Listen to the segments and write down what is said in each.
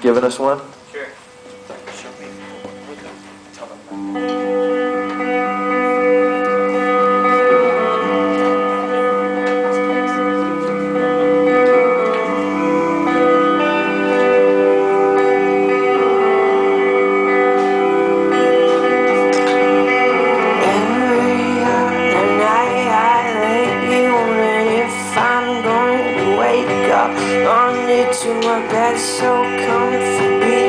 giving us one? Sure. Show me what the tell them about. On it to my bed, so comfy.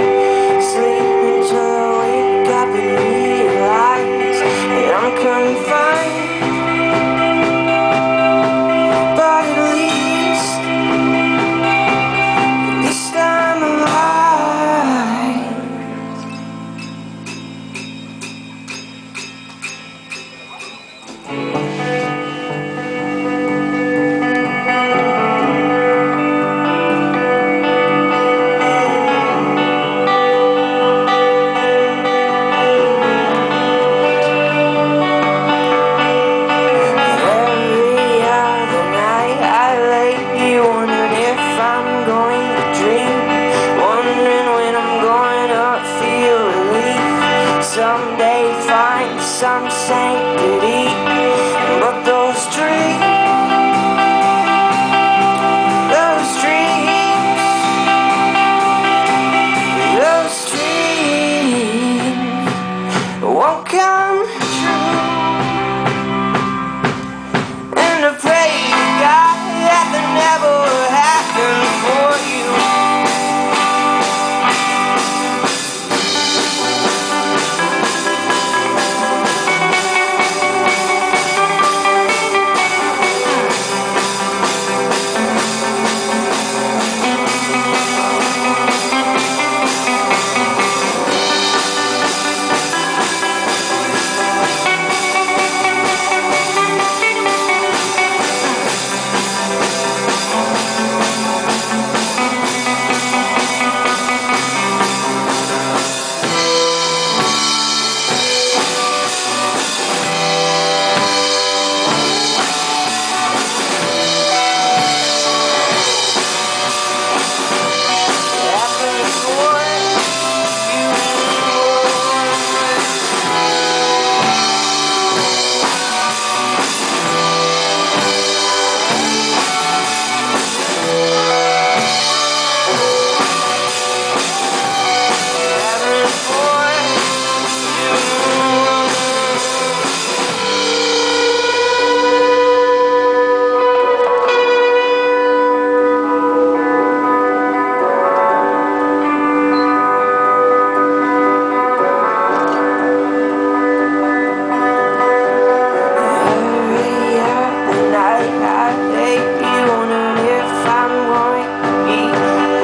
Sleep until I wake up and realize that I'm confined. But at least I'm alive. Someday find some sanctity, but those dreams won't come true. And I pray to God that they never happen for you.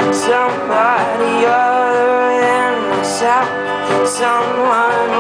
Somebody other than myself, someone